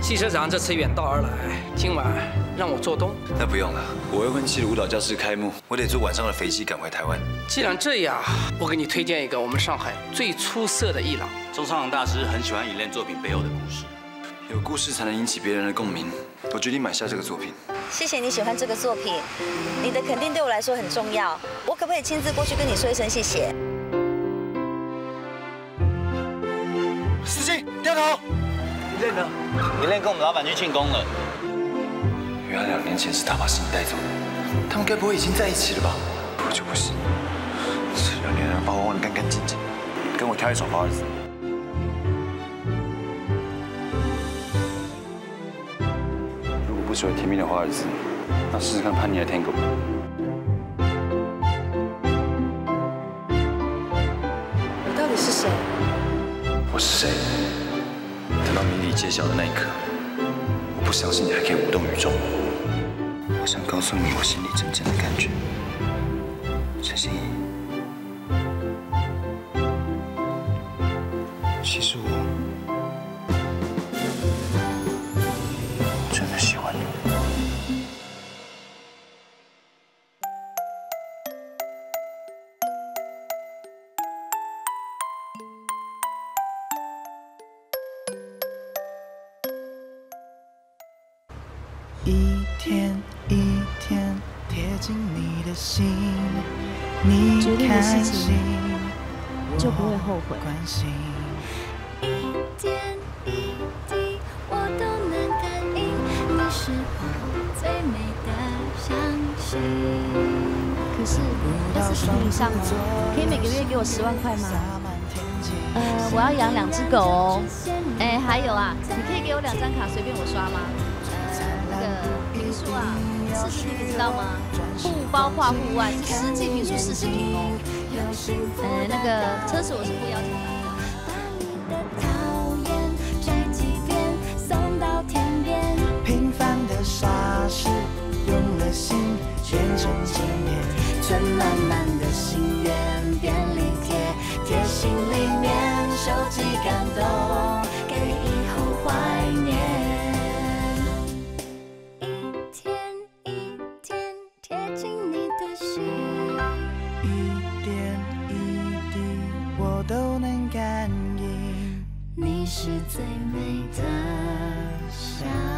季社长这次远道而来，今晚让我做东。那不用了，五月份期的舞蹈教室开幕，我得坐晚上的飞机赶回台湾。既然这样，我给你推荐一个我们上海最出色的艺廊。钟尚宏大师很喜欢演练作品背后的故事，有故事才能引起别人的共鸣。我决定买下这个作品。谢谢你喜欢这个作品，你的肯定对我来说很重要。我可不可以亲自过去跟你说一声谢谢？司机，掉头。 练呢？你练跟我们老板去庆功了。原来两年前是他把事情带走的，他们该不会已经在一起了吧？我就不信，这两年人把我忘得干干净净。跟我跳一首《华尔兹》。如果不喜欢甜蜜的华尔兹，那试试看叛逆的 Tango。你到底是谁？我是谁？ 等到谜底揭晓的那一刻，我不相信你还可以无动于衷。我想告诉你我心里真正的感觉，陈心怡。其实我真的喜欢你。 一天一天贴近你的心，你开心，就不会后悔。一点一滴我都能感应，你是我最美的相信。可是要是生意上呢？可以每个月给我十万块吗？呃，我要养两只狗哦。哎，还有啊，你可以给我两张卡，随便我刷吗？ 评书啊，四十平你知道吗？不包括户外，实际评书四十平哦。呃，那个车子我是不要求的。 你是最美的。